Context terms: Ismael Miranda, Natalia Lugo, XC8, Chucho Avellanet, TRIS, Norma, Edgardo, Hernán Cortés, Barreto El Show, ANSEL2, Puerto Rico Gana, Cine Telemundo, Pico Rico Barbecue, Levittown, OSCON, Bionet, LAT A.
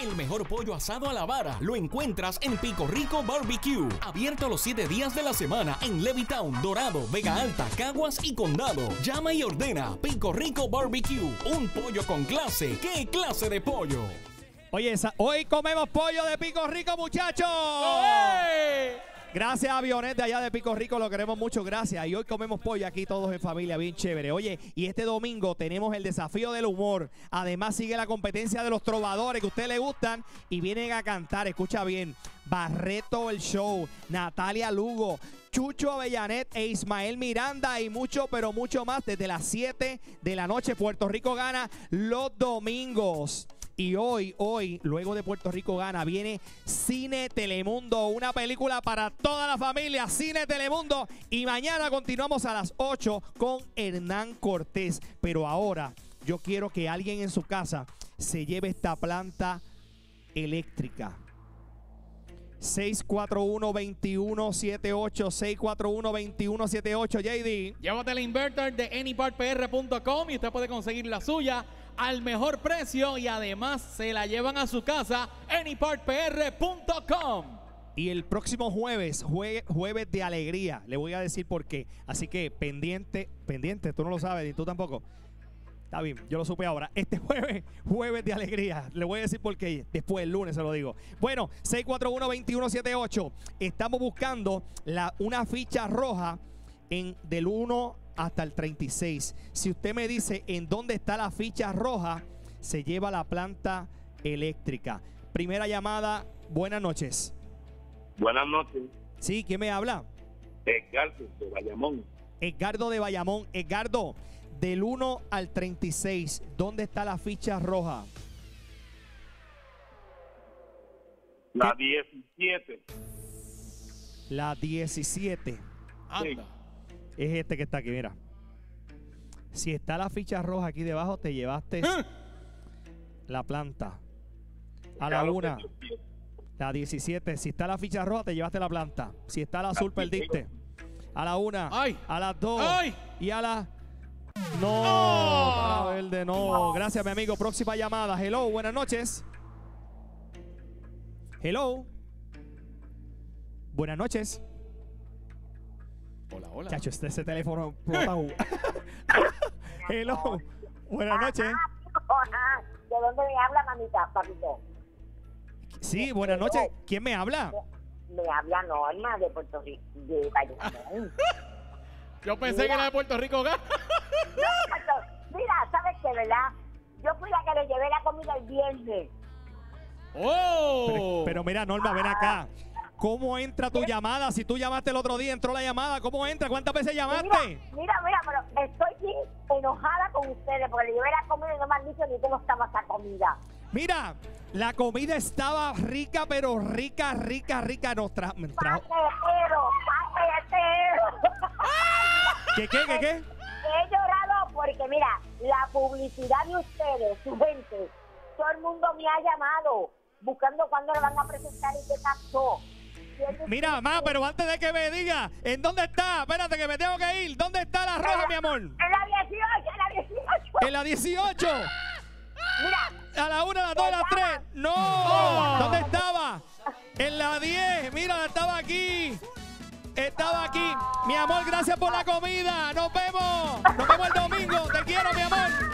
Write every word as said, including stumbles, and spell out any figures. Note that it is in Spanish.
El mejor pollo asado a la vara lo encuentras en Pico Rico Barbecue. Abierto los siete días de la semana en Levittown, Dorado, Vega Alta, Caguas y Condado. Llama y ordena Pico Rico Barbecue. Un pollo con clase. ¡Qué clase de pollo! Oye, esa, hoy comemos pollo de Pico Rico, muchachos. ¡Olé! Gracias a Bionet de allá de Pico Rico, lo queremos mucho, gracias. Y hoy comemos pollo aquí todos en familia, bien chévere. Oye, y este domingo tenemos el desafío del humor. Además sigue la competencia de los trovadores que a usted le gustan y vienen a cantar, escucha bien. Barreto El Show, Natalia Lugo, Chucho Avellanet e Ismael Miranda y mucho, pero mucho más desde las siete de la noche. Puerto Rico Gana los domingos. Y hoy, hoy, luego de Puerto Rico Gana, viene Cine Telemundo, una película para toda la familia, Cine Telemundo. Y mañana continuamos a las ocho con Hernán Cortés. Pero ahora yo quiero que alguien en su casa se lleve esta planta eléctrica. seis cuatro uno, dos uno siete ocho, seis cuatro uno, dos uno siete ocho, J D. Llévate el inverter de Any Part P R punto com y usted puede conseguir la suya al mejor precio y además se la llevan a su casa en Any Part P R punto com. Y el próximo jueves, jue, jueves de alegría, le voy a decir por qué. Así que pendiente, pendiente, tú no lo sabes, ni tú tampoco. Está bien, yo lo supe ahora. Este jueves, jueves de alegría. Le voy a decir por qué. Después, el lunes se lo digo. Bueno, seis cuatro uno, dos uno siete ocho. Estamos buscando la, una ficha roja en, del uno hasta el treinta y seis. Si usted me dice en dónde está la ficha roja, se lleva la planta eléctrica. Primera llamada, buenas noches. Buenas noches. Sí, ¿quién me habla? Edgardo de Bayamón. Edgardo de Bayamón. Edgardo, del uno al treinta y seis, ¿dónde está la ficha roja? La ¿Qué? diecisiete. La diecisiete. Anda. Sí. Es este que está aquí, mira. Si está la ficha roja aquí debajo, te llevaste ¿Eh? la planta. A la una. La diecisiete. Si está la ficha roja, te llevaste la planta. Si está la azul, perdiste. A la una. Ay. A las dos. Ay. Y a la... No. Oh. A la verde, no. Gracias, mi amigo. Próxima llamada. Hello, buenas noches. Hello. Buenas noches. Hola, hola. Chacho, este, ese teléfono explotado. Hello. Buenas noches. ¿De dónde me habla, mamita, papito? Sí, buenas noches. ¿Quién me habla? Me, me habla Norma de Puerto Rico. De Valladolid. Yo pensé mira, que era de Puerto Rico Gana. No, mira, ¿sabes qué, verdad? Yo fui la que le llevé la comida el viernes. ¡Oh! Pero, pero mira, Norma, ven acá. ¿Cómo entra tu ¿Qué? llamada? Si tú llamaste el otro día, entró la llamada. ¿Cómo entra? ¿Cuántas veces llamaste? Mira, mira, mira, pero estoy enojada con ustedes porque le llevé la comida y no me han dicho ni cómo estaba esa comida. Mira, la comida estaba rica, pero rica, rica, rica. Nos tra me trajo... ¡Paquetero! ¡Paquetero! ¿Qué, qué, qué, qué? He llorado porque, mira, la publicidad de ustedes, su gente, todo el mundo me ha llamado buscando cuándo le van a presentar y qué pasó. Mira, mamá, pero antes de que me diga, ¿en dónde está? Espérate que me tengo que ir. ¿Dónde está la roja, la, mi amor? En la dieciocho, en la dieciocho. En la dieciocho. Mira. A la una, a las dos, a las tres. No. Oh. ¿Dónde estaba? En la diez. Mira, estaba aquí. Estaba aquí. Mi amor, gracias por la comida. Nos vemos. Nos vemos el domingo. Te quiero, mi amor.